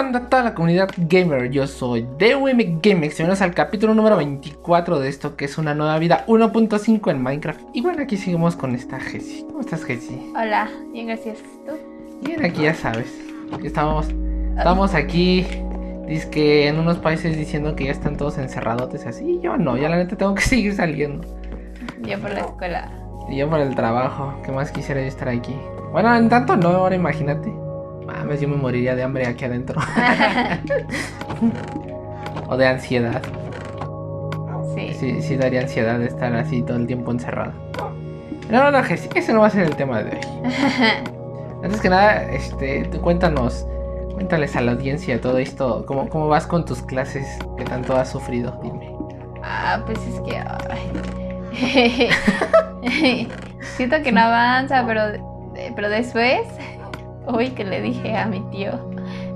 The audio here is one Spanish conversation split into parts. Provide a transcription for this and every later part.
onda toda la comunidad gamer? Yo soy D.O.M GameX, bienvenidos al capítulo número 24 de esto que es Una Nueva Vida 1.5 en Minecraft. Y bueno, aquí seguimos con esta Jessy. ¿Cómo estás, Jessy? Hola, bien, gracias. ¿Tú? Bien, aquí ya sabes, estamos aquí, dizque en unos países diciendo que ya están todos encerradotes así. Yo no, ya la neta tengo que seguir saliendo. Yo por la escuela. Y yo por el trabajo, que más quisiera yo estar aquí. Bueno, en tanto no, ahora imagínate. Mames, yo me moriría de hambre aquí adentro. O de ansiedad. Sí. Sí daría ansiedad de estar así todo el tiempo encerrado. Pero no, Jessy, ese no va a ser el tema de hoy. Antes que nada, cuéntales a la audiencia todo esto. ¿Cómo vas con tus clases que tanto has sufrido? Dime. Ah, pues es que... Ay. Siento que no avanza, pero después... Uy, que le dije a mi tío.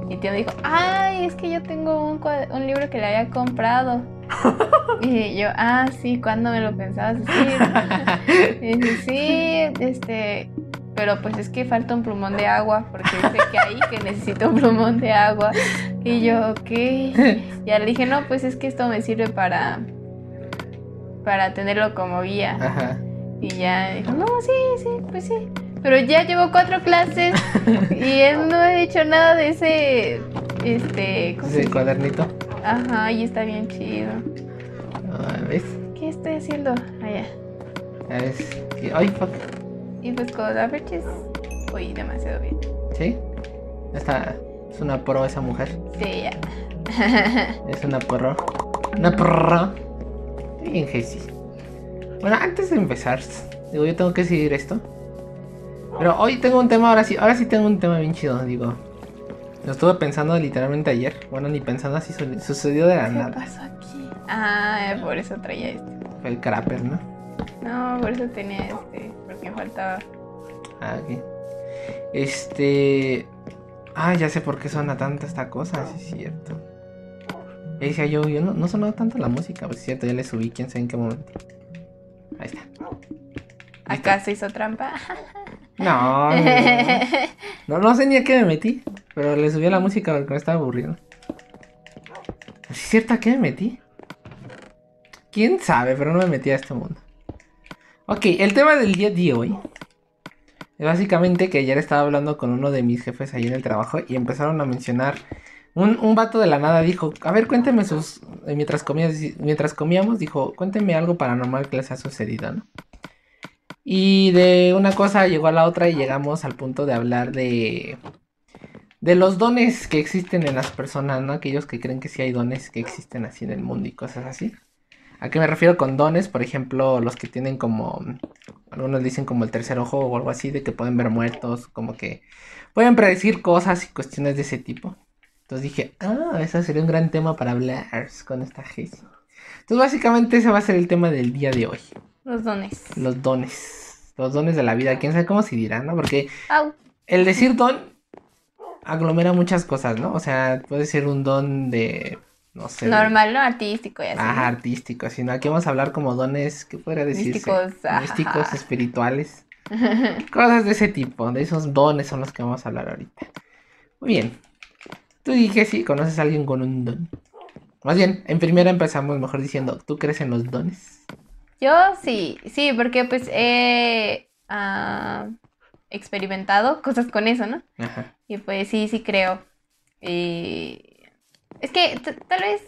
Mi tío me dijo, ay, es que yo tengo un libro que le había comprado. Y yo, ah, sí, ¿cuándo me lo pensabas decir? Y dije, sí, pero pues es que falta un plumón de agua, porque dice que ahí que necesito un plumón de agua. Y yo, ok. Ya le dije, no, pues es que esto me sirve para tenerlo como guía. Ajá. Y ya dijo, no, sí, pues sí. Pero ya llevo 4 clases y él no he hecho nada de ese... ¿Ese cuadernito? Ajá, y está bien chido. ¿Ves? ¿Qué estoy haciendo? Allá. ¿Ves? ¡Ay, fuck! Y pues con averages... Uy, demasiado bien. ¿Sí? Es una pro esa mujer. Sí, ya. Es una pro. Una pro. Bien, Jessy. Bueno, antes de empezar, digo, yo tengo que seguir esto. Pero hoy tengo un tema, ahora sí tengo un tema bien chido, digo. Lo estuve pensando literalmente ayer. Bueno, ni pensando, así sucedió de la nada. ¿Qué pasó aquí? Ah, por eso traía Fue el crapper, ¿no? No, por eso tenía porque faltaba. Ah, ok. Ah, ya sé por qué suena tanto esta cosa, sí es cierto. Ya decía yo no sonaba tanto la música, pues es cierto, ya le subí, quién sabe en qué momento. Ahí está. ¿Acá se hizo trampa? No sé ni a qué me metí, pero le subí a la música porque me estaba aburriendo. ¿Es cierto a qué me metí? ¿Quién sabe? Pero no me metí a este mundo. Ok, el tema del día de hoy es básicamente que ayer estaba hablando con uno de mis jefes ahí en el trabajo y empezaron a mencionar... Un vato de la nada dijo, a ver, cuénteme sus... Mientras comíamos, dijo, cuénteme algo paranormal que les ha sucedido, ¿no? Y de una cosa llegó a la otra y llegamos al punto de hablar de los dones que existen en las personas, ¿no? Aquellos que creen que sí hay dones que existen así en el mundo y cosas así. ¿A qué me refiero con dones? Por ejemplo, los que tienen como... Algunos dicen como el tercer ojo o algo así, de que pueden ver muertos, como que pueden predecir cosas y cuestiones de ese tipo. Entonces dije, ese sería un gran tema para hablar con esta Jessy. Entonces básicamente ese va a ser el tema del día de hoy. Los dones. Los dones de la vida. Quién sabe cómo se dirán, ¿no? Porque el decir don aglomera muchas cosas, ¿no? O sea, puede ser un don de, no sé. Normal, ¿no? Artístico y así. Ajá, artístico, así, ¿no? Aquí vamos a hablar como dones, ¿qué podría decirse? Místicos, espirituales. Cosas de ese tipo, de esos dones son los que vamos a hablar ahorita. Muy bien. Tú dije, sí, ¿conoces a alguien con un don? Más bien, en primera empezamos mejor diciendo, ¿tú crees en los dones? Yo sí, porque pues he experimentado cosas con eso, ¿no? Ajá. Y pues sí creo. Es que tal vez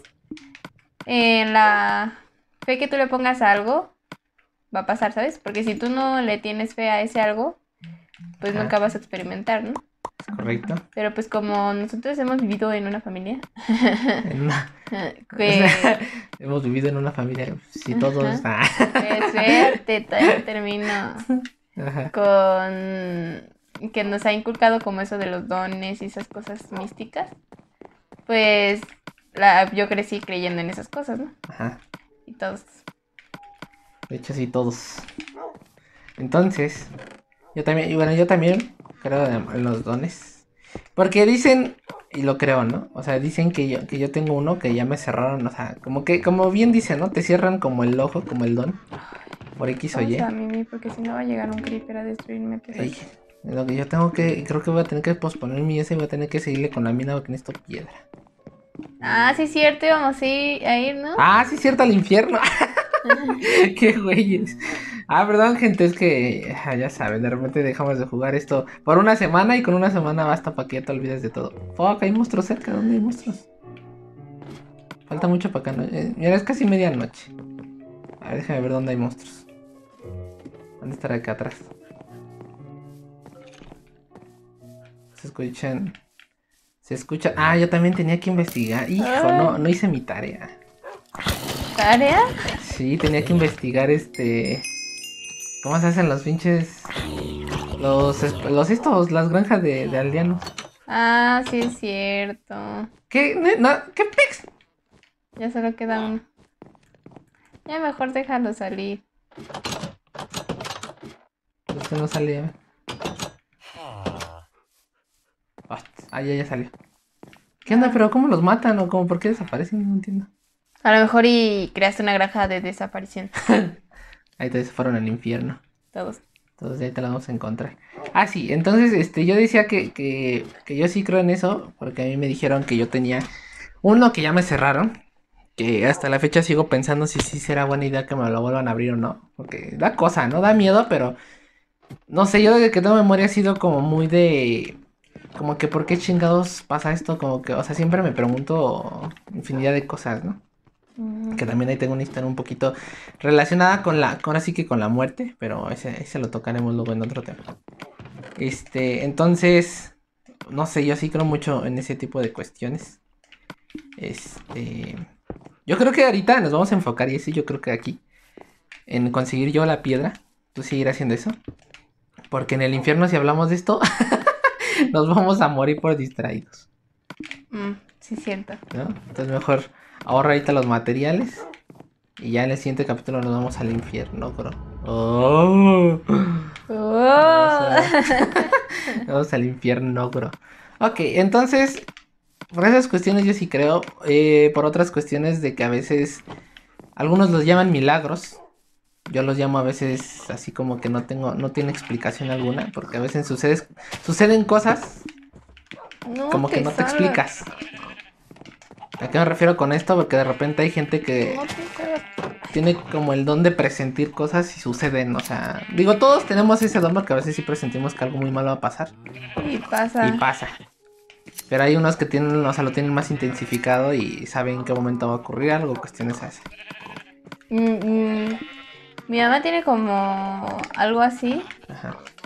la fe que tú le pongas a algo va a pasar, ¿sabes? Porque si tú no le tienes fe a ese algo, pues nunca vas a experimentar, ¿no? Correcto. Pero pues como nosotros hemos vivido en una familia. Hemos vivido en una familia. Si todos. Es suerte, todavía termino. Ajá. Con que nos ha inculcado como eso de los dones y esas cosas místicas. Pues yo crecí creyendo en esas cosas, ¿no? Ajá. Y todos. De hecho sí, todos. Entonces, yo también creo en los dones. Porque dicen, y lo creo, ¿no? O sea, dicen que yo tengo uno que ya me cerraron. O sea, como bien dicen, ¿no? Te cierran como el ojo, como el don. Por X o Y. A mí, porque si no va a llegar un creeper a destruirme. Pues, Lo que yo tengo que... Creo que voy a tener que posponer mi ese y voy a tener que seguirle con la mina porque necesito piedra. Ah, sí es cierto, íbamos a ir, ¿no? Ah, sí es cierto, al infierno. Qué güeyes. Ah, perdón, gente, es que... Ya saben, de repente dejamos de jugar esto por una semana y con una semana basta para que ya te olvides de todo. Fuck, hay monstruos cerca, ¿dónde hay monstruos? Falta mucho para acá, ¿no? Mira, es casi medianoche. A ver, déjame ver dónde hay monstruos. ¿Dónde estará acá atrás? Se escuchan... Se escucha... Ah, yo también tenía que investigar. Hijo, no hice mi tarea. ¿Tarea? Sí, tenía que investigar ¿Cómo se hacen los pinches... las granjas de aldeanos? Ah, sí es cierto. ¿Qué? ¿Qué pex? Ya solo queda uno. Ya mejor déjalo salir. Este no salía. Ah, ya salió. ¿Qué onda? ¿Pero cómo los matan o cómo? ¿Por qué desaparecen? No entiendo. A lo mejor y creaste una granja de desaparición. Ahí todos se fueron al infierno. Todos. Entonces ahí te la vamos a encontrar. Ah, sí, entonces yo decía que yo sí creo en eso. Porque a mí me dijeron que yo tenía uno que ya me cerraron. Que hasta la fecha sigo pensando si sí será buena idea que me lo vuelvan a abrir o no. Porque da cosa, ¿no? Da miedo, pero... No sé, yo desde que tengo memoria he sido como muy de... Como que por qué chingados pasa esto, como que, o sea, siempre me pregunto infinidad de cosas, ¿no? Que también ahí tengo una historia un poquito relacionada con la, con la muerte, pero ese lo tocaremos luego en otro tema. Entonces, no sé, yo sí creo mucho en ese tipo de cuestiones. Yo creo que ahorita nos vamos a enfocar, y eso yo creo que aquí, en conseguir yo la piedra, tú seguir haciendo eso. Porque en el infierno si hablamos de esto... Nos vamos a morir por distraídos. Sí, siento. ¿No? Entonces mejor ahorra ahorita los materiales. Y ya en el siguiente capítulo nos vamos al infierno, bro. Vamos al infierno, bro. Ok, entonces, por esas cuestiones yo sí creo. Por otras cuestiones de que a veces... Algunos los llaman milagros. Yo los llamo a veces así como que no tiene explicación alguna, porque a veces suceden cosas como que no te explicas. ¿A qué me refiero con esto? Porque de repente hay gente que tiene como el don de presentir cosas y suceden, o sea... Digo, todos tenemos ese don porque a veces sí presentimos que algo muy malo va a pasar. Y pasa. Pero hay unos que tienen, o sea, lo tienen más intensificado y saben en qué momento va a ocurrir algo, cuestiones así. Mi mamá tiene como algo así,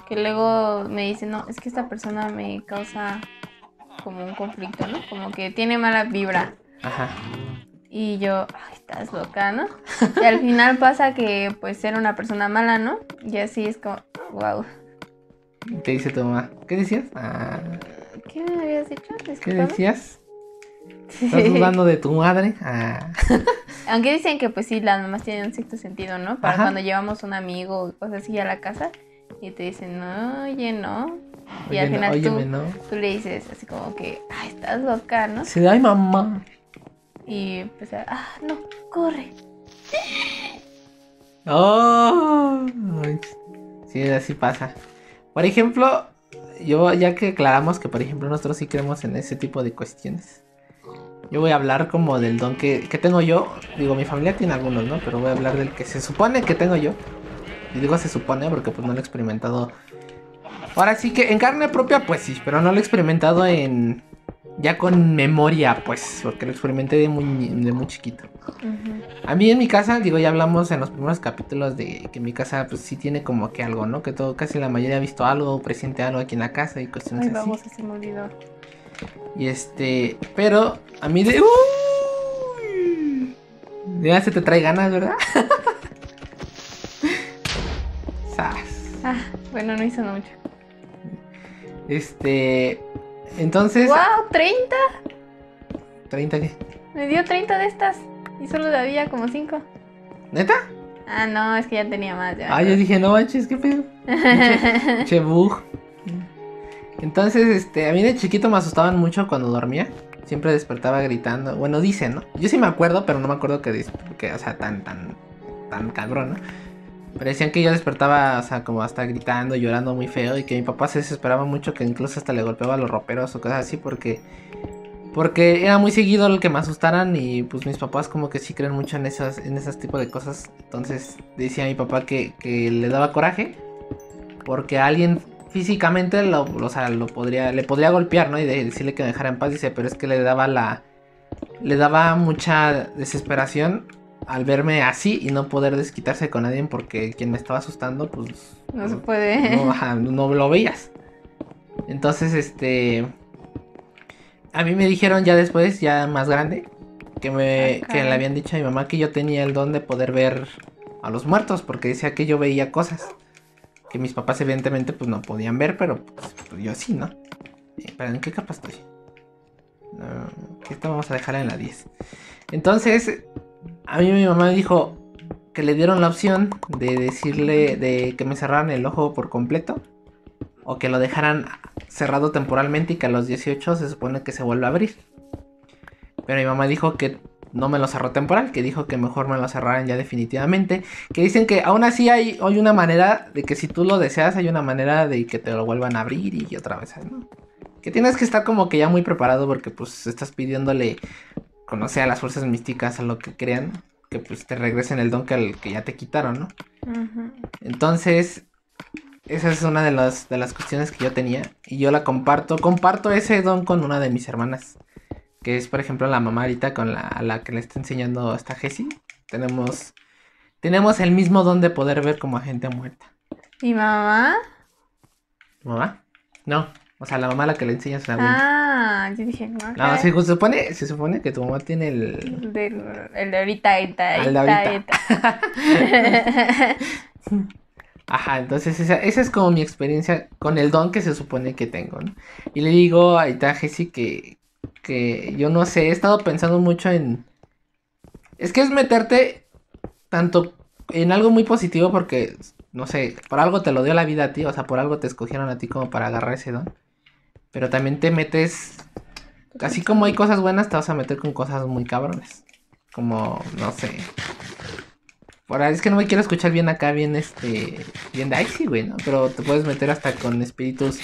que luego me dice, no, es que esta persona me causa como un conflicto, ¿no? Como que tiene mala vibra. Y yo, ay, estás loca, ¿no? Y al final pasa que, pues, era una persona mala, ¿no? Y así es como, wow. ¿Qué dice tu mamá? ¿Qué decías? ¿Qué me habías dicho? Discúlpame. ¿Qué decías? ¿Estás dudando de tu madre? Aunque dicen que pues sí, las mamás tienen un cierto sentido, ¿no? Para cuando llevamos un amigo o cosas así a la casa y te dicen, no, oye, no. Y al final tú le dices así como que, ay, estás loca, ¿no? Sí, ay, mamá. Y pues, ah, no, corre. Oh, sí, así pasa. Por ejemplo, yo ya que aclaramos que, por ejemplo, nosotros sí creemos en ese tipo de cuestiones. Yo voy a hablar como del don que tengo yo. Digo, mi familia tiene algunos, ¿no? Pero voy a hablar del que se supone que tengo yo. Y digo se supone porque pues no lo he experimentado. Ahora sí que en carne propia pues sí, pero no lo he experimentado en... Ya con memoria pues, porque lo experimenté de muy chiquito. A mí en mi casa, digo, ya hablamos en los primeros capítulos de que mi casa pues sí tiene como que algo, ¿no? Que todo, casi la mayoría ha visto algo, presiente algo aquí en la casa y cuestiones así. Ay, vamos, se me olvidó. Y pero a mí de... Ya se te trae ganas, ¿verdad? Ah, bueno, no hizo mucho. Entonces... ¡Wow! ¡30! ¿30 qué? Me dio 30 de estas y solo había como 5. ¿Neta? Ah, no, es que ya tenía más. Ya yo dije, no manches, qué pedo. Che bug. Entonces, a mí de chiquito me asustaban mucho cuando dormía. Siempre despertaba gritando. Bueno, dicen, ¿no? Yo sí me acuerdo, pero no me acuerdo que, o sea, tan cabrón, ¿no? Parecían que yo despertaba, o sea, como hasta gritando, llorando muy feo. Y que mi papá se desesperaba mucho, que incluso hasta le golpeaba a los roperos o cosas así. Porque era muy seguido el que me asustaran. Y pues mis papás como que sí creen mucho en esas tipo de cosas. Entonces decía mi papá que le daba coraje porque a alguien físicamente le podría golpear, ¿no? Y decirle que me dejara en paz. Dice, pero es que le daba mucha desesperación al verme así y no poder desquitarse con nadie, porque quien me estaba asustando, pues... No se puede. No lo veías. Entonces, a mí me dijeron ya después, ya más grande, que le habían dicho a mi mamá que yo tenía el don de poder ver a los muertos, porque decía que yo veía cosas que mis papás evidentemente pues no podían ver, pero pues yo sí, ¿no? Pero ¿en qué capa estoy? No, que esta vamos a dejarla en la 10. Entonces... A mí mi mamá me dijo que le dieron la opción de decirle de que me cerraran el ojo por completo o que lo dejaran cerrado temporalmente y que a los 18 se supone que se vuelva a abrir. Pero mi mamá dijo que no me lo cerró temporal, que dijo que mejor me lo cerraran ya definitivamente. Que dicen que aún así hay una manera de que si tú lo deseas hay una manera de que te lo vuelvan a abrir y otra vez, ¿no? Que tienes que estar como que ya muy preparado porque pues estás pidiéndole... conocer a las fuerzas místicas, a lo que crean, que pues te regresen el don que ya te quitaron, ¿no? Uh-huh. Entonces, esa es una de las cuestiones que yo tenía. Y yo la comparto ese don con una de mis hermanas, que es, por ejemplo, la mamá ahorita con la que le está enseñando esta Jessy. Tenemos el mismo don de poder ver como a gente muerta. ¿Y mamá? ¿Mamá? No. O sea, la mamá a la que le enseña es la abuela. Ah, yo dije, no. Okay. No, se supone que tu mamá tiene el... El de ahorita, ahorita. Ajá, entonces esa es como mi experiencia con el don que se supone que tengo, ¿no? Y le digo ahorita a Jessy que yo no sé, he estado pensando mucho en... Es que es meterte tanto en algo muy positivo porque, no sé, por algo te lo dio la vida a ti, o sea, por algo te escogieron a ti como para agarrar ese don. Pero también te metes, así como hay cosas buenas, te vas a meter con cosas muy cabrones. Como, no sé. Por ahí es que no me quiero escuchar bien acá, bien de Dicey, güey, ¿no? Pero te puedes meter hasta con espíritus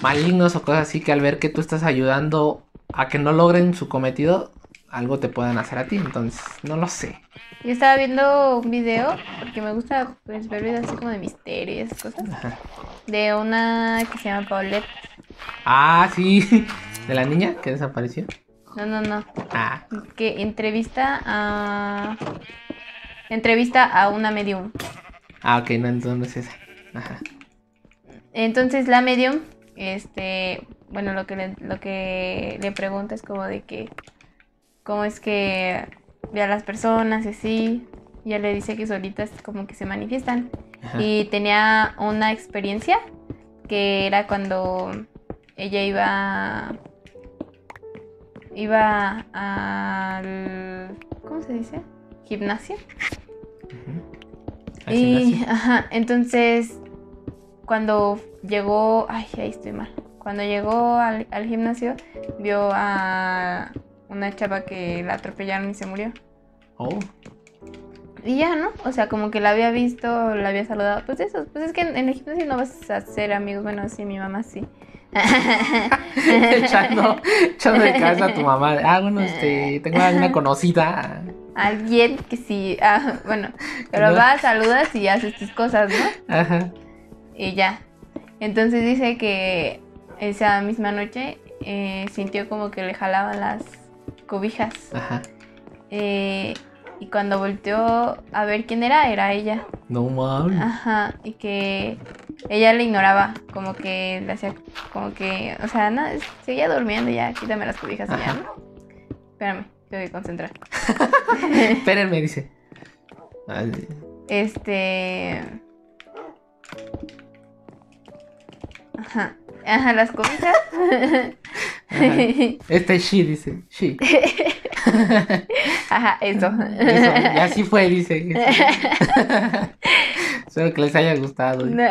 malignos o cosas así que al ver que tú estás ayudando a que no logren su cometido, algo te puedan hacer a ti, entonces, no lo sé. Yo estaba viendo un video, porque me gusta pues, ver videos así como de misterio y esas cosas. Ajá. De una que se llama Paulette. Ah, sí. ¿De la niña que desapareció? No. Ah. Que entrevista a una medium. Ah, ok, no, entonces esa. Ajá. Entonces la medium, bueno, lo que le pregunta es como de que, cómo es que ve a las personas y así. Ya le dice que solitas como que se manifiestan. Ajá. Y tenía una experiencia que era cuando ella iba al... ¿cómo se dice? Gimnasio. Uh-huh. Y ajá, entonces cuando llegó... Ay, ahí estoy mal. Cuando llegó al gimnasio vio a una chava que la atropellaron y se murió. Oh. Y ya, ¿no? O sea, como que la había visto, la había saludado. Pues eso, pues es que en el gimnasio no vas a ser amigos. Bueno, sí, mi mamá sí. echando de casa a tu mamá. Ah, bueno, tengo una conocida. Alguien que sí, ah, bueno, pero no. Vas, saludas y haces tus cosas, ¿no? Ajá. Y ya. Entonces dice que esa misma noche sintió como que le jalaban las cobijas. Ajá. Y cuando volteó a ver quién era ella. No mames. Ajá. Y que ella le ignoraba, como que le hacía, como que, o sea, no, seguía durmiendo ya, quítame las cobijas. Ajá. Ya, ¿no? Espérame, tengo que concentrar. Espérenme, dice. Vale. Ajá, las cobijas. Ajá. Sí, dice, sí. Ajá, eso. Y así fue, dice. Espero que les haya gustado. No.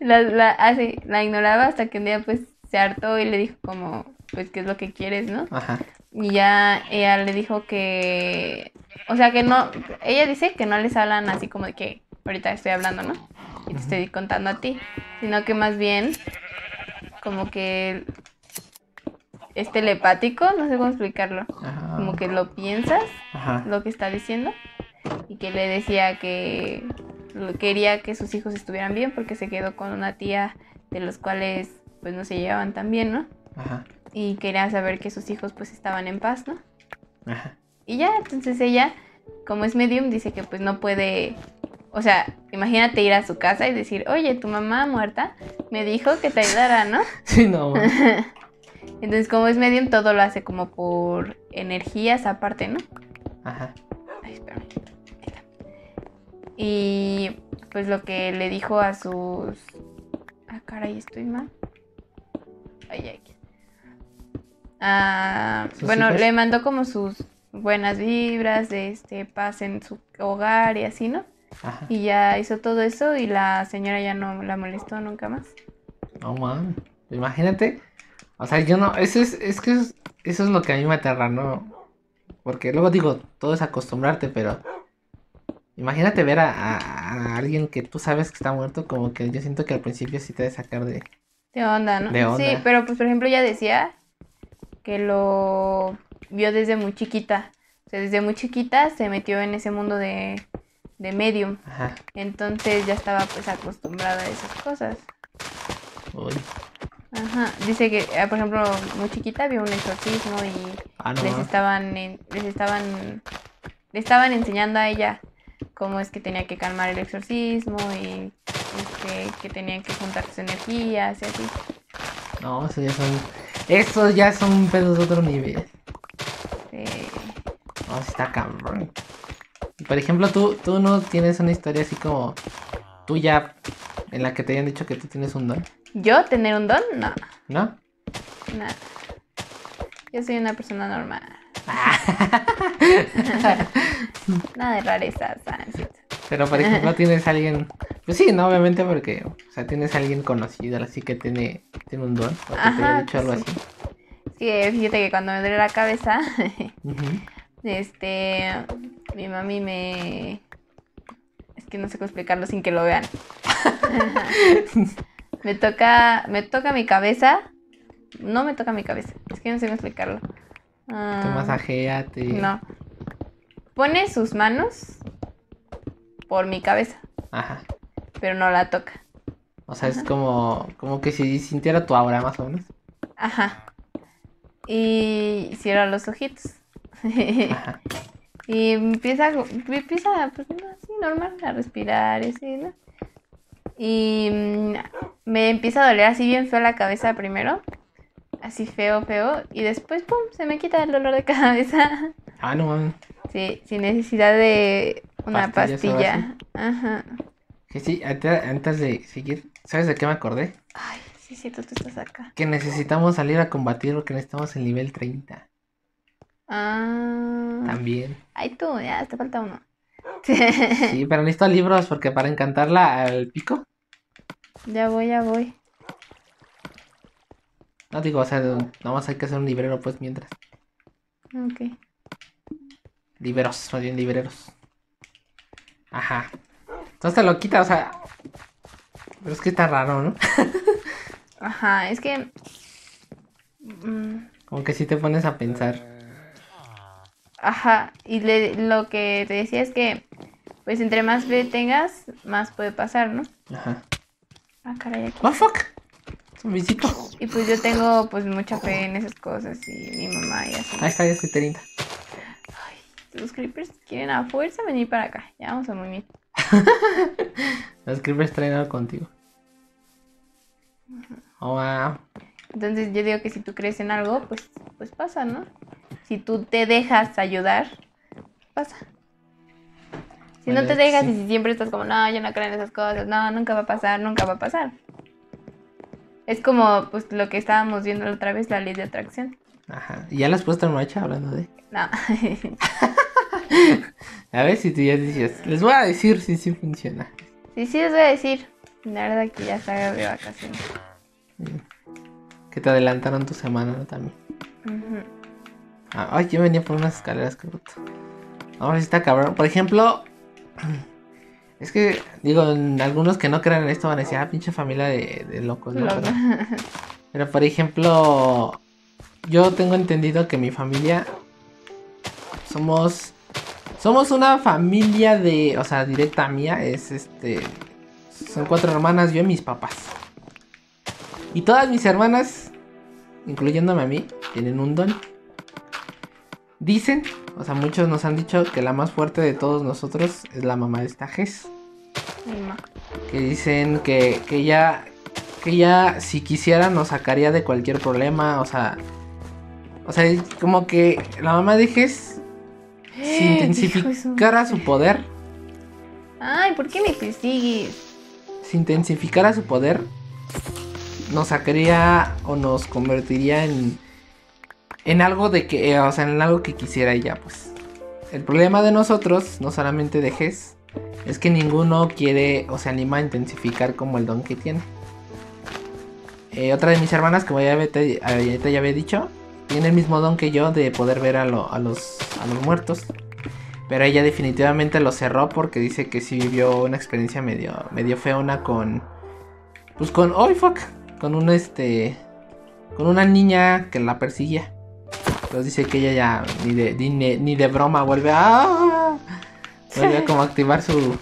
La ignoraba hasta que un día pues se hartó y le dijo como, pues, ¿qué es lo que quieres, no? Ajá. Y ya ella le dijo que, O sea que no, ella dice que no les hablan así como de que ahorita estoy hablando, ¿no? Y te estoy contando a ti, sino que más bien como que es telepático, no sé cómo explicarlo. Ajá. Como que lo piensas, ajá, lo que está diciendo, y que le decía que quería que sus hijos estuvieran bien porque se quedó con una tía de los cuales pues no se llevaban tan bien, ¿no? Ajá. Y quería saber que sus hijos pues estaban en paz, ¿no? Ajá. Y ya, entonces ella, como es medium, dice que pues no puede... O sea, imagínate ir a su casa y decir, oye, tu mamá muerta me dijo que te ayudara, ¿no? Sí, no. Entonces, como es medium, todo lo hace como por energías aparte, ¿no? Ajá. Ay, espérame. Y pues lo que le dijo a sus... Ah, caray, estoy mal. Ay, ay. Ah, bueno, hijas le mandó como sus buenas vibras de paz en su hogar y así, ¿no? Ajá. Y ya hizo todo eso y la señora ya no la molestó nunca más. No, man. Imagínate. O sea, yo no... Eso es lo que a mí me aterra, ¿no? Porque luego digo, todo es acostumbrarte, pero... Imagínate ver a alguien que tú sabes que está muerto, como que yo siento que al principio sí te debe sacar de onda, ¿no? De onda. Sí, pero pues por ejemplo ella decía que lo vio desde muy chiquita. O sea, desde muy chiquita se metió en ese mundo de medium. Ajá. Entonces ya estaba pues acostumbrada a esas cosas. Uy. Ajá. Dice que, por ejemplo, muy chiquita vio un exorcismo y le estaban enseñando a ella cómo es que tenía que calmar el exorcismo y que tenían que juntar sus energías y así. No, eso ya son pedos de otro nivel. Sí. No, está cabrón. Por ejemplo, tú no tienes una historia así como tuya en la que te hayan dicho que tú tienes un don. ¿Yo tener un don? No. ¿No? No. Yo soy una persona normal. Nada de rarezas. Pero por ejemplo tienes a alguien... Pues sí, no, obviamente porque... O sea, tienes a alguien conocido, así que tiene un don. O que te haya dicho algo así. Sí, fíjate que cuando me duele la cabeza... Uh-huh. Mi mami me... Es que no sé cómo explicarlo sin que lo vean. Me toca mi cabeza. No me toca mi cabeza. Es que no sé cómo explicarlo. Te masajea, te... No. Pone sus manos por mi cabeza. Ajá. Pero no la toca. O sea, ajá, es como que si sintiera tu aura más o menos. Ajá. Y cierra los ojitos. Ajá. Y empieza pues, así normal a respirar, así, ¿no? Y me empieza a doler así bien feo la cabeza primero. Así feo. Y después, pum, se me quita el dolor de cabeza. Ah, no mames. Sí, sin necesidad de una pastilla. Ajá. Que sí, antes de seguir, ¿sabes de qué me acordé? Ay, sí, tú estás acá. Que necesitamos salir a combatir porque necesitamos el nivel 30. Ah. También. Ay, tú, ya, te falta uno. Sí, pero necesito libros porque para encantarla al pico. Ya voy. No digo, o sea, nada más hay que hacer un librero pues mientras. Ok. Más bien libreros. Ajá. Entonces te lo quita, o sea. Pero es que está raro, ¿no? Ajá, es que... Como que sí te pones a pensar. Ajá, y lo que te decía es que... Pues entre más fe tengas, más puede pasar, ¿no? Ajá. Ah, caray, aquí. ¡Oh, fuck! Y pues yo tengo pues mucha fe en esas cosas y mi mamá y así. Ahí está, ya estoy linda. Ay, los creepers quieren a fuerza venir para acá. Ya vamos a muy bien. Los creepers traen algo contigo. Oh, wow. Entonces yo digo que si tú crees en algo, pues pasa, ¿no? Si tú te dejas ayudar, pasa. Si no te dejas, sí. Y si siempre estás como, no, yo no creo en esas cosas, no, nunca va a pasar. Es como pues lo que estábamos viendo la otra vez, la ley de atracción. Ajá. ¿Y ya la has puesto en marcha hablando de...? No. A ver si tú ya decías. Les voy a decir si sí funciona. Sí, les voy a decir. La verdad que ya salgo de vacaciones. Que te adelantaron tu semana, ¿no? También. Uh-huh. Ay, yo venía por unas escaleras, qué bruto. Ahora sí está cabrón. Por ejemplo, es que, digo, algunos que no crean en esto van a decir, ah, pinche familia de locos, ¿no? Pero por ejemplo, yo tengo entendido que mi familia somos una familia de, o sea, directa mía, es son 4 hermanas, yo y mis papás. Y todas mis hermanas, incluyéndome a mí, tienen un don. Dicen, o sea, muchos nos han dicho que la más fuerte de todos nosotros es la mamá de esta Jess. Que dicen que ella si quisiera nos sacaría de cualquier problema, o sea, es como que la mamá de Jess, si intensificara su poder. Ay, ¿por qué me persigues? Si intensificara su poder, nos sacaría o nos convertiría en algo de que, o sea, en algo que quisiera ella, pues. El problema de nosotros, no solamente de Jess, es que ninguno quiere o se anima a intensificar como el don que tiene. Otra de mis hermanas, como ya había dicho, tiene el mismo don que yo de poder ver a los muertos. Pero ella definitivamente lo cerró porque dice que sí vivió una experiencia medio feona con... Pues con... ¡Oh, fuck! Con una niña que la perseguía. Entonces dice que ella ya ni de broma vuelve a... ¡Ah! Vuelve a como activar su...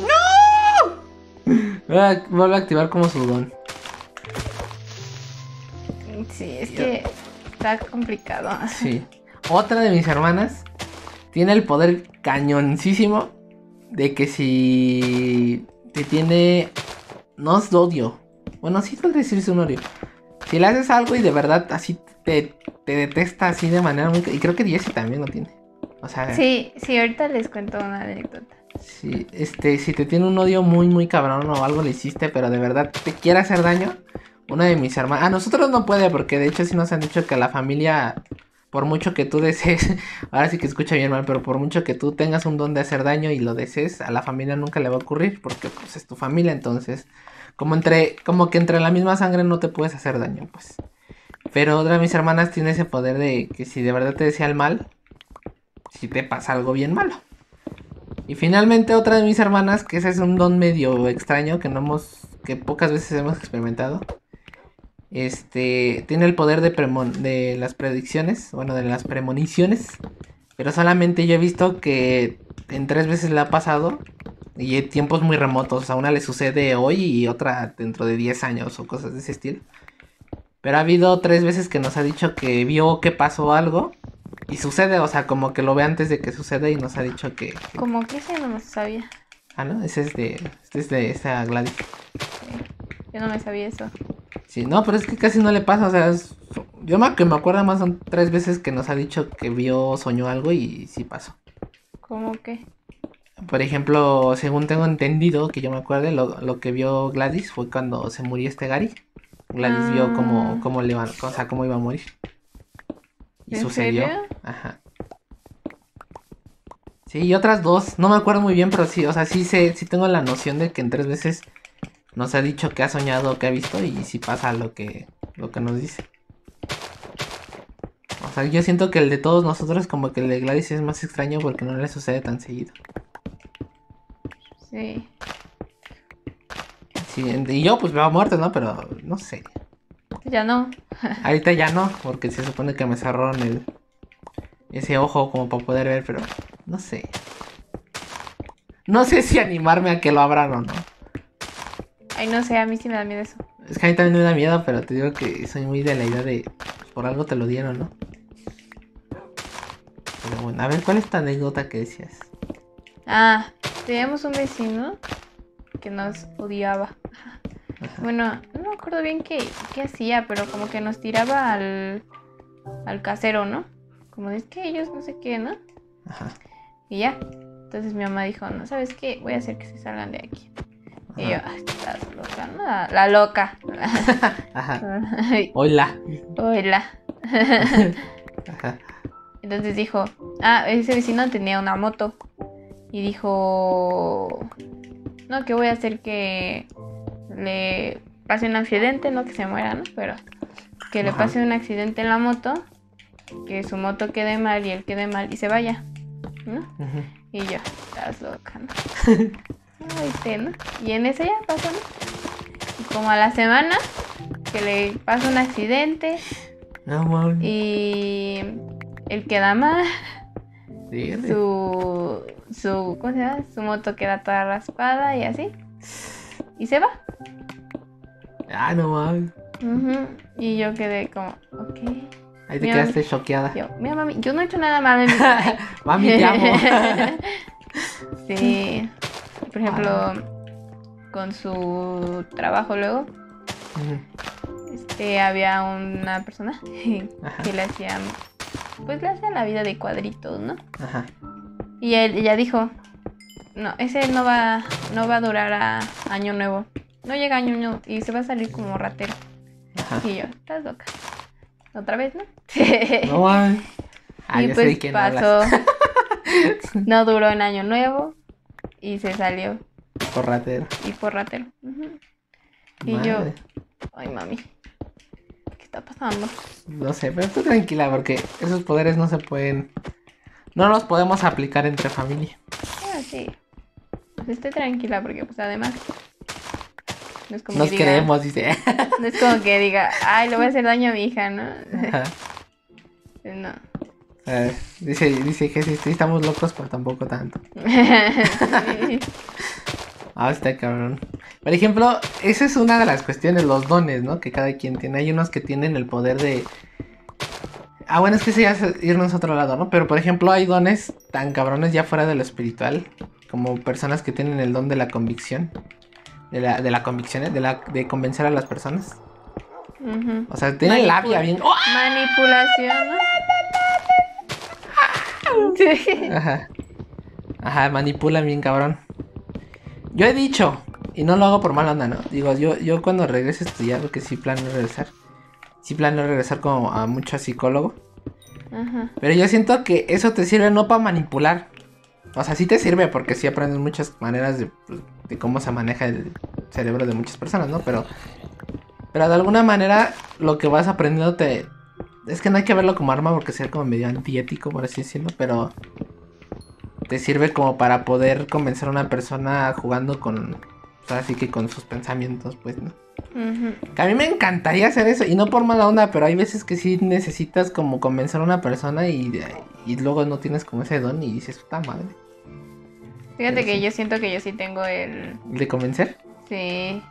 ¡No! Vuelve a activar como su don. Sí, es que está complicado. Sí. Otra de mis hermanas tiene el poder cañoncísimo de que si te tiene... No es odio. Bueno, sí podría decirse un odio. Si le haces algo y de verdad así te detesta así de manera muy... Y creo que Jessy también lo tiene. O sea... Sí, ahorita les cuento una anécdota. Sí, si te tiene un odio muy, muy cabrón o algo le hiciste, pero de verdad te quiere hacer daño, una de mis hermanas... A nosotros no puede porque de hecho sí nos han dicho que la familia... Por mucho que tú desees, ahora sí que escucha bien mal, pero por mucho que tú tengas un don de hacer daño y lo desees, a la familia nunca le va a ocurrir, porque pues es tu familia, entonces, como que entre la misma sangre no te puedes hacer daño, pues. Pero otra de mis hermanas tiene ese poder de que si de verdad te desea el mal, si te pasa algo bien malo. Y finalmente otra de mis hermanas, que ese es un don medio extraño que pocas veces hemos experimentado. Tiene el poder de las predicciones, bueno, de las premoniciones. Pero solamente yo he visto que en 3 veces le ha pasado. Y en tiempos muy remotos, a una le sucede hoy y otra dentro de 10 años o cosas de ese estilo. Pero ha habido 3 veces que nos ha dicho que vio que pasó algo y sucede, o sea, como que lo ve antes de que suceda y nos ha dicho que... Como que ese no me sabía. Ah, ¿no? Este es de esta Gladys. Sí. Yo no me sabía eso. Sí, no, pero es que casi no le pasa, o sea, yo que me acuerdo más son 3 veces que nos ha dicho que soñó algo y sí pasó. ¿Cómo que? Por ejemplo, según tengo entendido, que yo me acuerde, lo que vio Gladys fue cuando se murió este Gary. Gladys vio cómo iba a morir. Y ¿en sucedió. Serio? Ajá. Sí, y otras 2, no me acuerdo muy bien, pero sí, o sea, sí tengo la noción de que en 3 veces... Nos ha dicho que ha soñado, que ha visto y si pasa lo que nos dice. O sea, yo siento que el de todos nosotros, como que el de Gladys es más extraño porque no le sucede tan seguido. Sí. Sí, y yo pues me va muerto, ¿no? Pero no sé. Ya no. Ahorita ya no, porque se supone que me cerraron ese ojo como para poder ver, pero no sé. No sé si animarme a que lo abran o no. Ay, no sé, a mí sí me da miedo eso. Es que a mí también me da miedo, pero te digo que soy muy de la idea de... Por algo te lo dieron, ¿no? Pero bueno, a ver, ¿cuál es tu anécdota que decías? Ah, teníamos un vecino que nos odiaba. Ajá. Bueno, no me acuerdo bien qué hacía, pero como que nos tiraba al casero, ¿no? Como de, es que ellos no sé qué, ¿no? Ajá. Y ya, entonces mi mamá dijo, no, ¿sabes qué? Voy a hacer que se salgan de aquí. Y yo, estás loca, ¿no? La loca. Ajá. Hola. Ajá. Entonces dijo, ese vecino tenía una moto. Y dijo, no, que voy a hacer que le pase un accidente, no que se muera, ¿no? Pero que le pase un accidente en la moto, que su moto quede mal y él quede mal y se vaya. ¿no? Uh-huh. Y yo, estás loca, ¿no? Ay, ¿no? Y en ese ya pasó, ¿no? Como a la semana que le pasa un accidente. No, mami. Y él queda mal. Sí, sí. Su ¿cómo se llama? Su moto queda toda raspada y así. Y se va. Ah, no mames. Uh-huh. Y yo quedé como, ok. Ahí te mi quedaste mami, choqueada. Yo, mira mami, yo no he hecho nada malo en mi vida. Mami, te amo. Sí. Por ejemplo, con su trabajo luego. Uh-huh. Había una persona que le hacía, pues le hacía la vida de cuadritos, ¿no? Ajá. Y ella dijo, no, ese no va a durar a Año Nuevo. No llega Año Nuevo y se va a salir como ratero. Ajá. Y yo, estás loca. Otra vez, ¿no? No, ay. Ah, y pues pasó. No duró en Año Nuevo y se salió. Por ratero. Y por ratero. Uh-huh. Y yo, ay mami, ¿qué está pasando? No sé, pero estoy tranquila porque esos poderes no se pueden... No los podemos aplicar entre familia. Ah, sí. Pues estoy tranquila porque pues además... No es como nos que diga, queremos, dice. No es como que diga, ay, le voy a hacer daño a mi hija, ¿no? Ajá. No. Dice que sí, estamos locos, pero tampoco tanto. Sí. Ah, está cabrón. Por ejemplo, esa es una de las cuestiones, los dones, ¿no? Que cada quien tiene. Hay unos que tienen el poder de... Ah, bueno, es que sí, irnos a otro lado, ¿no? Pero, por ejemplo, hay dones tan cabrones ya fuera de lo espiritual, como personas que tienen el don de la convicción, de la convicción, de convencer a las personas. Uh-huh. O sea, tienen labia bien... ¡Oh! Manipulación, ¿no? Ajá, manipulan bien cabrón. Yo he dicho, y no lo hago por mala onda, ¿no? Digo, yo cuando regrese a estudiar, porque sí planeo regresar. Sí planeo regresar como a mucho psicólogo. Ajá. Pero yo siento que eso te sirve no para manipular. O sea, sí te sirve porque sí aprendes muchas maneras de cómo se maneja el cerebro de muchas personas, ¿no? Pero de alguna manera lo que vas aprendiendo te... Es que no hay que verlo como arma porque sea como medio antiético, por así decirlo, pero... Te sirve como para poder convencer a una persona jugando con... Así que con sus pensamientos, pues, ¿no? Uh-huh. Que a mí me encantaría hacer eso, y no por mala onda, pero hay veces que sí necesitas como convencer a una persona y luego no tienes como ese don y dices, puta madre. Fíjate pero que sí. Yo siento que yo sí tengo el... ¿De convencer? Sí.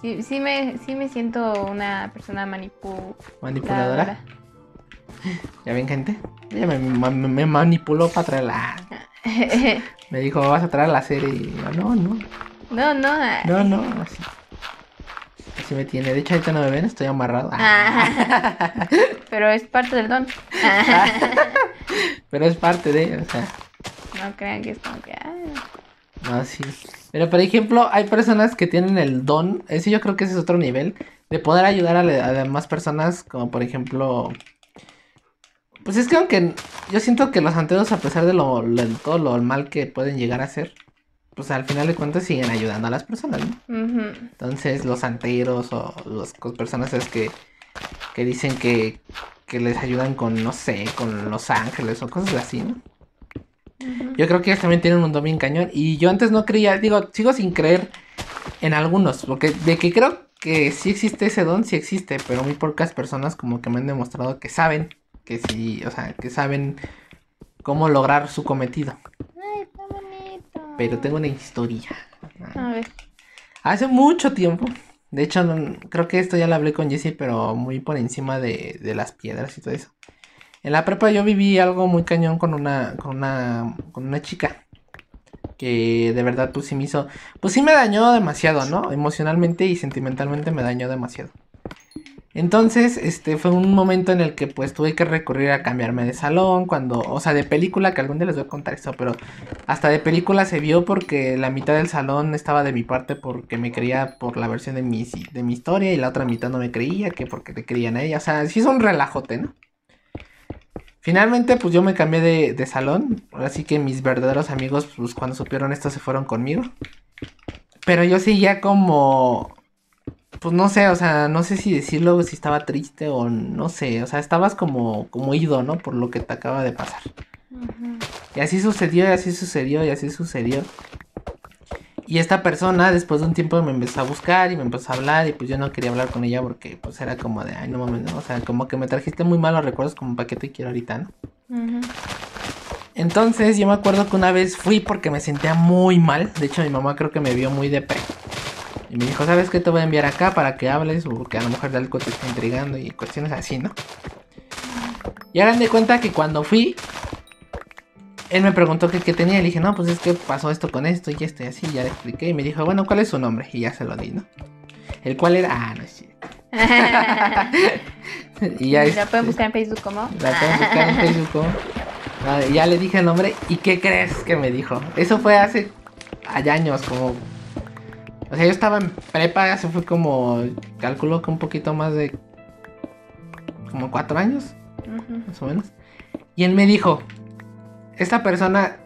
Sí me siento una persona manipuladora. ¿Ya ven, gente? Ella me manipuló para traerla. Me dijo, vas a traer la serie y yo, no. Ay. No, así me tiene. De hecho, ahorita no me ven, estoy amarrado. Ah. Pero es parte del don. Ah. Pero es parte de, o sea. No crean que es como que... No, sí. Pero, por ejemplo, hay personas que tienen el don, ese yo creo que ese es otro nivel, de poder ayudar a las demás personas, como por ejemplo... Pues es que aunque yo siento que los anteros, a pesar de todo lo mal que pueden llegar a ser, pues al final de cuentas siguen ayudando a las personas, ¿no? Uh-huh. Entonces los santeros o las personas esas que dicen que les ayudan con, no sé, con los ángeles o cosas así, ¿no? Uh-huh. Yo creo que ellos también tienen un don bien cañón y yo antes no creía, digo, sigo sin creer en algunos, porque de que creo que sí existe ese don, sí existe, pero muy pocas personas como que me han demostrado que saben, que sí, o sea, que saben cómo lograr su cometido. Pero tengo una historia. A ver. Hace mucho tiempo. De hecho, creo que esto ya lo hablé con Jessy, pero muy por encima de las piedras y todo eso. En la prepa yo viví algo muy cañón con una chica. Que de verdad pues sí me hizo... Pues sí me dañó demasiado, ¿no? Emocionalmente y sentimentalmente me dañó demasiado. Entonces, fue un momento en el que pues tuve que recurrir a cambiarme de salón, cuando, o sea, de película, que algún día les voy a contar esto, pero hasta de película se vio porque la mitad del salón estaba de mi parte porque me creía por la versión de mi historia y la otra mitad no me creía, que porque le creían a ella, o sea, sí es un relajote, ¿no? Finalmente, pues yo me cambié de salón, así que mis verdaderos amigos, pues cuando supieron esto se fueron conmigo, pero yo seguía como... Pues no sé, o sea, no sé si decirlo, si estaba triste o no sé, o sea, estabas como ido, ¿no? Por lo que te acaba de pasar. Uh-huh. Y así sucedió, y así sucedió, y así sucedió. Y esta persona después de un tiempo me empezó a buscar y me empezó a hablar, y pues yo no quería hablar con ella porque pues era como de, ay, no mames, no, o sea, como que me trajiste muy malos recuerdos como para qué te quiero ahorita, ¿no? Uh-huh. Entonces yo me acuerdo que una vez fui porque me sentía muy mal, de hecho mi mamá creo que me vio muy depre. Y me dijo, ¿sabes qué? Te voy a enviar acá para que hables, porque a lo mejor algo te está intrigando y cuestiones así, ¿no? Y hagan de cuenta que cuando fui, él me preguntó qué tenía, le dije, no, pues es que pasó esto con esto y esto y así, ya le expliqué, y me dijo, bueno, ¿cuál es su nombre? Y ya se lo di, ¿no? El cual era, ah, no sé. Y ya ¿la pueden buscar en Facebook como? La pueden buscar en Facebook como. Vale, ya le dije el nombre, ¿y qué crees que me dijo? Eso fue hace años, como... O sea, yo estaba en prepa, eso fue como, calculo que un poquito más de, como 4 años, más o menos. Y él me dijo, esta persona,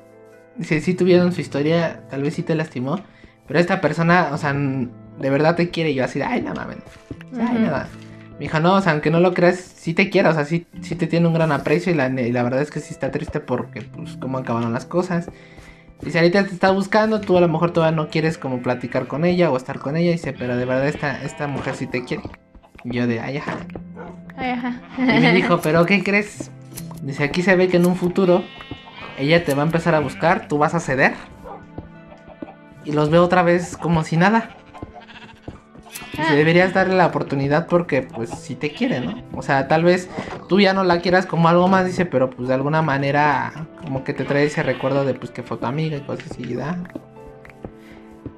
dice, sí tuvieron su historia, tal vez sí te lastimó, pero esta persona, o sea, de verdad te quiere. Y yo así, ay, no mames, ay, nada. Me dijo, no, o sea, aunque no lo creas, sí te quiero, o sea, sí te tiene un gran aprecio, y la verdad es que sí está triste porque, pues, cómo acabaron las cosas. Dice, ahorita te está buscando, tú a lo mejor todavía no quieres como platicar con ella o estar con ella. Dice, pero de verdad esta mujer sí te quiere. Y yo de, ay, ajá. Ay, ajá. Y me dijo, pero ¿qué crees? Dice, aquí se ve que en un futuro ella te va a empezar a buscar, tú vas a ceder. Y los veo otra vez como si nada. Dice, deberías darle la oportunidad porque pues sí te quiere, ¿no? O sea, tal vez tú ya no la quieras como algo más, dice, pero pues de alguna manera... Como que te trae ese recuerdo de pues que fue tu amiga y cosas así, ¿verdad?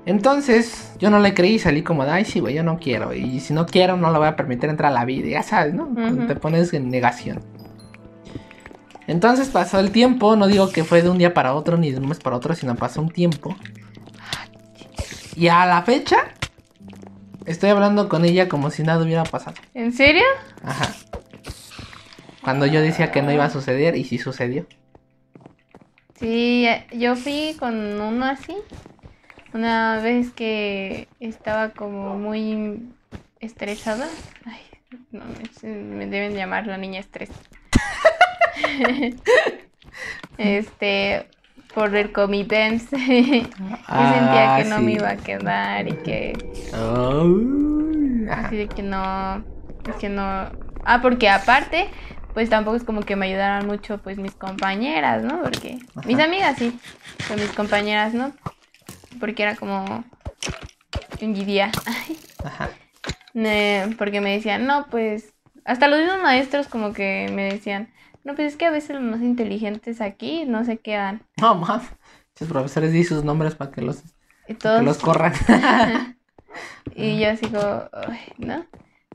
Entonces, yo no le creí y salí como de, ay, sí, güey, yo no quiero. Y si no quiero, no le voy a permitir entrar a la vida. Ya sabes, ¿no? Cuando te pones en negación. Entonces pasó el tiempo. No digo que fue de un día para otro, ni de un mes para otro, sino pasó un tiempo. Y a la fecha, estoy hablando con ella como si nada hubiera pasado. ¿En serio? Ajá. Cuando yo decía que no iba a suceder, y sí sucedió. Sí, yo fui con uno así, una vez que estaba como muy estresada. Ay, no, me deben llamar la niña estrés. Por el commitments. Yo sentía que no me iba a quedar y que... Así de que no, es que no... Ah, porque aparte... Pues tampoco es como que me ayudaran mucho pues mis compañeras, ¿no? Porque mis amigas sí, pero mis compañeras no, porque era como envidia. Porque me decían, no, pues hasta los mismos maestros como que me decían, no, pues es que a veces los más inteligentes aquí no se quedan. No, más, los profesores di sus nombres para que los corran. Y yo así como, ¿no?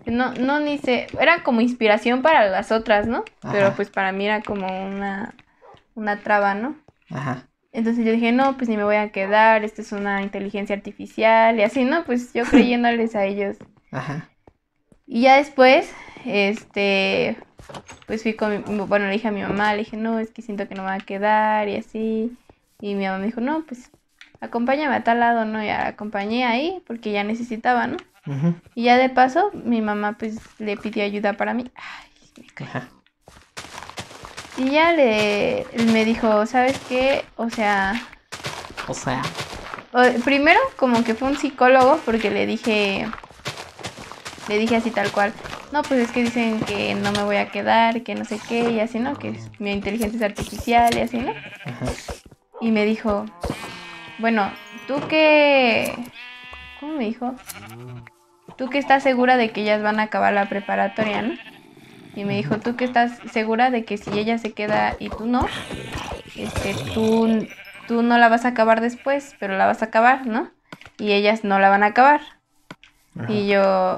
No, ni sé, era como inspiración para las otras, ¿no? Ajá. Pero pues para mí era como una traba, ¿no? Ajá. Entonces yo dije, no, pues ni me voy a quedar, esto es una inteligencia artificial y así, ¿no? Pues yo creyéndoles a ellos. Ajá. Y ya después, pues fui con, bueno, le dije a mi mamá, le dije, no, es que siento que no me va a quedar y así. Y mi mamá me dijo, no, pues acompáñame a tal lado, ¿no? Y la acompañé ahí porque ya necesitaba, ¿no? Y ya de paso, mi mamá pues le pidió ayuda para mí. Ay, me caí. Y ya me dijo, ¿sabes qué? O sea... Primero como que fue un psicólogo porque le dije así tal cual. No, pues es que dicen que no me voy a quedar, que no sé qué y así, ¿no? Que mi inteligencia es artificial y así, ¿no? Y me dijo, bueno, tú que... ¿Cómo me dijo? Tú que estás segura de que ellas van a acabar la preparatoria, ¿no? Y me dijo, tú que estás segura de que si ella se queda y tú no, tú no la vas a acabar después, pero la vas a acabar, ¿no? Y ellas no la van a acabar. Ajá. Y yo,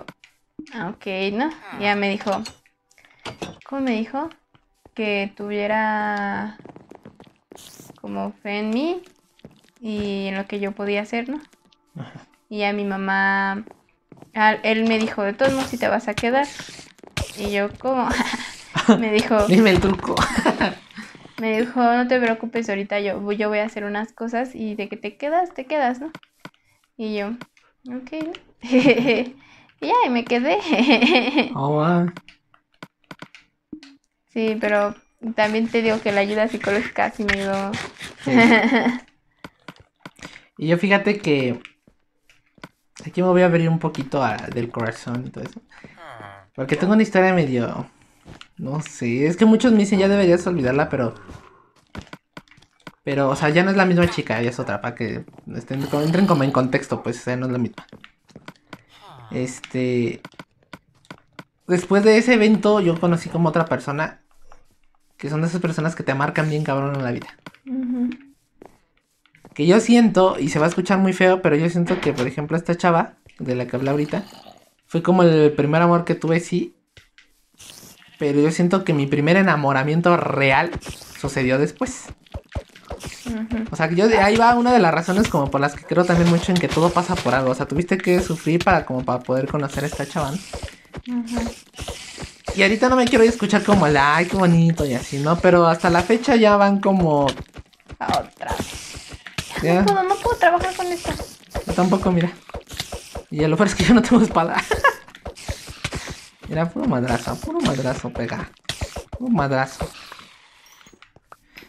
ok, ¿no? Y ya me dijo, ¿cómo me dijo? Que tuviera como fe en mí y en lo que yo podía hacer, ¿no? Ajá. Y ya mi mamá... Él me dijo, de todos modos, si te vas a quedar. Y yo, ¿cómo? Me dijo... Dime el truco. Me dijo, no te preocupes, ahorita yo voy a hacer unas cosas y de que te quedas, ¿no? Y yo, ok. Y ya, me quedé. Sí, pero También te digo que la ayuda psicológica sí me ayudó. Sí. Y yo fíjate que... Aquí me voy a abrir un poquito del corazón y todo eso. Porque tengo una historia medio... No sé, es que muchos me dicen ya deberías olvidarla, pero... Pero, o sea, ya no es la misma chica, ya es otra, para que entren como en contexto, pues, o sea, no es la misma. Después de ese evento yo conocí como otra persona, que son de esas personas que te marcan bien cabrón en la vida. Uh-huh. Que yo siento, y se va a escuchar muy feo, pero yo siento que, por ejemplo, esta chava, de la que hablé ahorita, fue como el primer amor que tuve, sí. Pero yo siento que mi primer enamoramiento real sucedió después. Uh-huh. O sea, que yo ahí va una de las razones como por las que creo también mucho en que todo pasa por algo. O sea, tuviste que sufrir para poder conocer a esta chaval. Uh-huh. Y ahorita no me quiero ir a escuchar como el ay, qué bonito y así, ¿no? Pero hasta la fecha ya van como... A otra. ¿Ya? No puedo trabajar con esto. Yo tampoco, mira. Y a lo peor es que yo no tengo espada. Mira, puro madrazo, pega. Puro madrazo.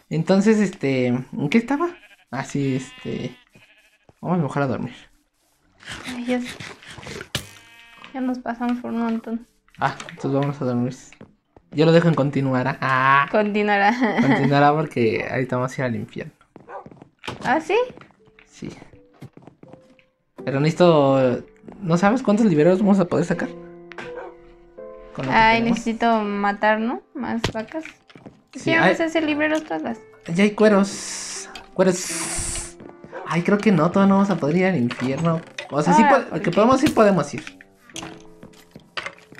Entonces, ¿en qué estaba? Así, Vamos a mojar a dormir. Ay, Dios. Ya nos pasamos por un montón. Ah, entonces vamos a dormir. Yo lo dejo en continuará. Ah, continuará. Continuará porque ahorita vamos a ir al infierno. ¿Ah, sí? Sí. Pero necesito... ¿No sabes cuántos liberos vamos a poder sacar? Ay, necesito matar, ¿no? Más vacas. Sí, ya vamos a hacer libreros todas. Ya hay cueros. Cueros. Ay, creo que no, todavía no vamos a poder ir al infierno. O sea, ahora, sí, que podemos ir.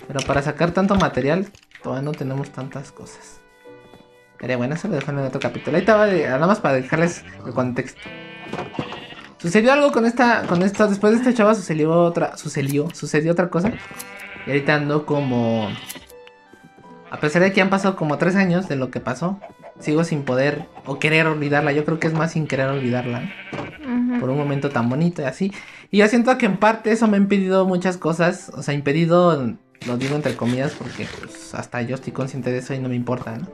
Pero para sacar tanto material, todavía no tenemos tantas cosas. Pero bueno, eso lo dejo en el otro capítulo. Ahí estaba, nada más para dejarles el contexto. Sucedió algo con esta, después de esta chava sucedió otra cosa. Y ahorita ando como... A pesar de que han pasado como 3 años de lo que pasó, sigo sin poder o querer olvidarla. Yo creo que es más sin querer olvidarla, ¿no? Uh-huh. Por un momento tan bonito y así. Y yo siento que en parte eso me ha impedido muchas cosas. O sea, impedido, lo digo entre comillas, porque pues, hasta yo estoy consciente de eso y no me importa, ¿no?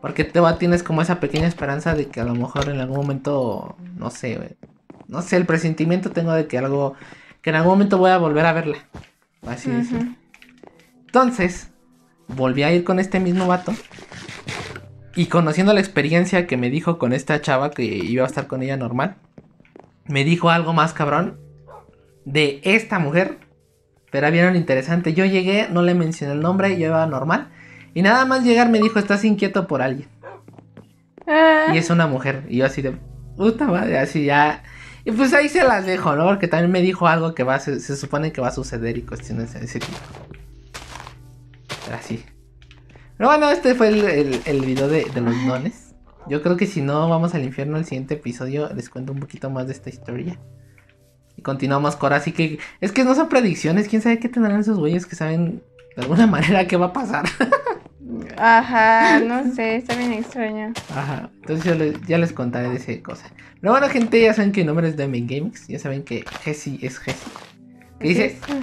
Porque te tienes como esa pequeña esperanza de que a lo mejor en algún momento, no sé, el presentimiento tengo de que algo, que en algún momento voy a volver a verla. Así es. Uh-huh. Entonces, volví a ir con este mismo vato. Y conociendo la experiencia que me dijo con esta chava que iba a estar con ella normal, me dijo algo más cabrón de esta mujer. Pero vieron interesante. Yo llegué, no le mencioné el nombre, yo iba normal. Y nada más llegar me dijo, estás inquieto por alguien. Y es una mujer. Y yo así de puta madre, así ya. Y pues ahí se las dejo, ¿no? Porque también me dijo algo que se supone que va a suceder y cuestiones de ese tipo. Pero así. Pero bueno, este fue el video de los dones. Yo creo que si no vamos al infierno el siguiente episodio, les cuento un poquito más de esta historia. Y continuamos con... Así que... Es que no son predicciones. ¿Quién sabe qué tendrán esos güeyes que saben de alguna manera qué va a pasar? Ajá, no sé, está bien extraño. Ajá, entonces yo ya les contaré de esa cosa. Pero bueno, gente, ya saben que mi nombre es D.O.M GameX. Ya saben que Jessy es Jessy. Que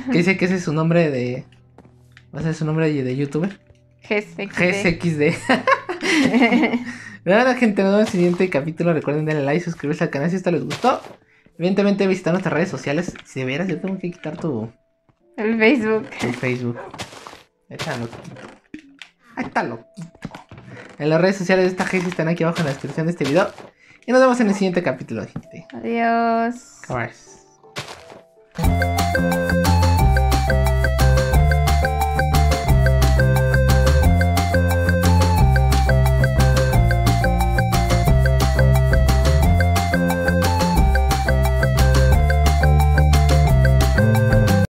dice que ese es su nombre de... ¿Va a ser su nombre de youtuber? GXD. Pero bueno, gente, nos vemos en el siguiente capítulo. Recuerden darle like, suscribirse al canal si esto les gustó. Evidentemente visitar nuestras redes sociales. Si de veras yo tengo que quitar el Facebook. El Facebook. Ahí está loquito. En las redes sociales de esta gente están aquí abajo en la descripción de este video. Y nos vemos en el siguiente capítulo, gente. Adiós.